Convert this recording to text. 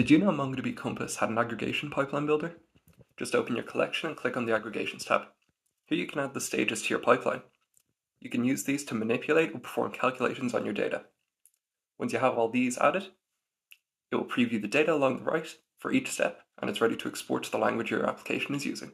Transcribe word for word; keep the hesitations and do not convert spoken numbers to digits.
Did you know MongoDB Compass had an aggregation pipeline builder? Just open your collection and click on the Aggregations tab. Here you can add the stages to your pipeline. You can use these to manipulate or perform calculations on your data. Once you have all these added, it will preview the data along the right for each step, and it's ready to export to the language your application is using.